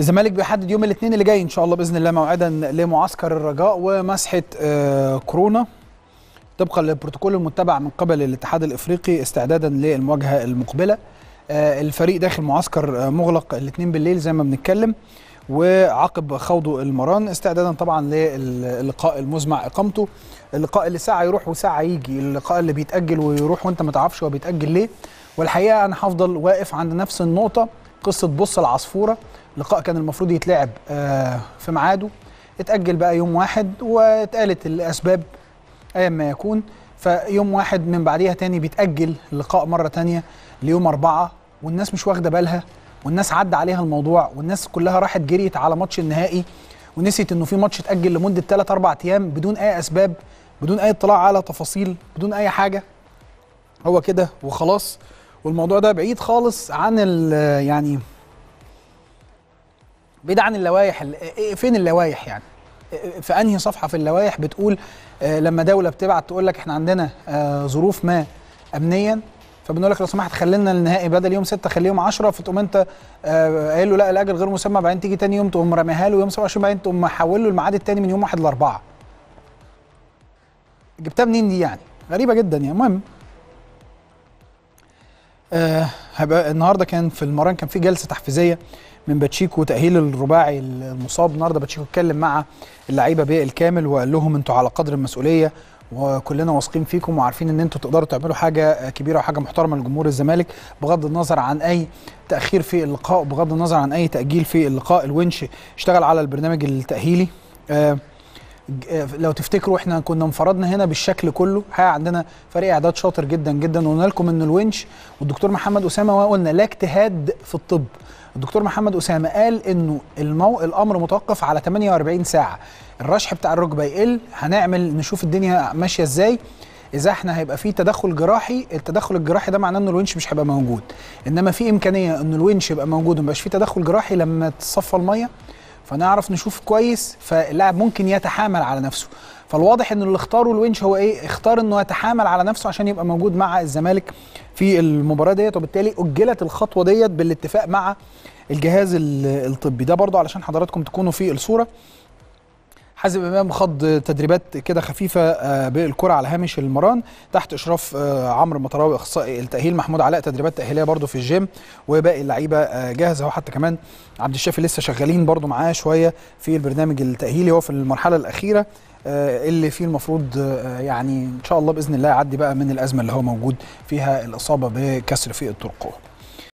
الزمالك بيحدد يوم الاثنين اللي جاي ان شاء الله باذن الله موعدا لمعسكر الرجاء ومسحه كورونا طبقا للبروتوكول المتبع من قبل الاتحاد الافريقي استعدادا للمواجهه المقبله. الفريق داخل معسكر مغلق الاثنين بالليل زي ما بنتكلم، وعقب خوضه المران استعدادا طبعا للقاء المزمع اقامته، اللقاء اللي ساعه يروح وساعه يجي، اللقاء اللي بيتاجل ويروح وانت ما تعرفش هو بيتاجل ليه. والحقيقه انا هفضل واقف عند نفس النقطه، قصه بص العصفوره، لقاء كان المفروض يتلعب في ميعاده، اتاجل بقى يوم واحد واتقالت الاسباب ايا ما يكون، فيوم واحد من بعديها تاني بيتاجل اللقاء مره تانيه ليوم 4، والناس مش واخده بالها، والناس عدى عليها الموضوع، والناس كلها راحت جريت على ماتش النهائي ونسيت انه في ماتش اتاجل لمده 3-4 ايام بدون اي اسباب، بدون اي اطلاع على تفاصيل، بدون اي حاجه، هو كده وخلاص. والموضوع ده بعيد خالص عن يعني بعيد عن اللوائح. فين اللوائح يعني؟ في انهي صفحه في اللوائح بتقول لما دوله بتبعت تقول لك احنا عندنا ظروف ما امنيا، فبنقول لك لو سمحت خلينا النهائي بدل يوم 6 خليه يوم 10، فتقوم انت قايل له لا الاجل غير مسمى، بعدين تيجي تاني يوم تقوم راميها له يوم 27، بعدين تقوم محول له الميعاد التاني من يوم 1 ل 4. جبتها منين دي يعني؟ غريبه جدا يعني. المهم هبقى النهارده كان في المران كان في جلسه تحفيزيه من باتشيكو وتاهيل الرباعي المصاب. النهارده باتشيكو اتكلم مع اللعيبه بالكامل وقال لهم انتوا على قدر المسؤوليه وكلنا واثقين فيكم وعارفين ان انتوا تقدروا تعملوا حاجه كبيره وحاجه محترمه لجمهور الزمالك، بغض النظر عن اي تاخير في اللقاء، بغض النظر عن اي تاجيل في اللقاء. الونش اشتغل على البرنامج التاهيلي، لو تفتكروا احنا كنا انفردنا هنا بالشكل كله، عندنا فريق اعداد شاطر جدا جدا، وقلنا لكم ان الونش والدكتور محمد اسامه، وقلنا لا اجتهاد في الطب. الدكتور محمد اسامه قال انه الامر متوقف على 48 ساعه، الرشح بتاع الركبه يقل، هنعمل نشوف الدنيا ماشيه ازاي. اذا احنا هيبقى في تدخل جراحي، التدخل الجراحي ده معناه ان الونش مش هيبقى موجود، انما في امكانيه ان الونش يبقى موجود وما يبقاش في تدخل جراحي لما تصفى الميه، فنعرف نشوف كويس، فاللاعب ممكن يتحامل على نفسه. فالواضح ان اللي اختاره الونش هو ايه؟ اختار انه يتحامل على نفسه عشان يبقى موجود مع الزمالك في المباراه ديت، وبالتالي اجلت الخطوه ديت بالاتفاق مع الجهاز الطبي. ده برضو علشان حضراتكم تكونوا في الصوره. حازم امام خض تدريبات كده خفيفه بالكره على هامش المران تحت اشراف عمرو المطراوي اخصائي التاهيل، محمود علاء تدريبات تاهيليه برده في الجيم، وباقي اللعيبه جاهزه، وحتى كمان عبد الشافي لسه شغالين برده معاه شويه في البرنامج التاهيلي، هو في المرحله الاخيره اللي فيه المفروض يعني ان شاء الله باذن الله يعدي بقى من الازمه اللي هو موجود فيها، الاصابه بكسر في الترقوه.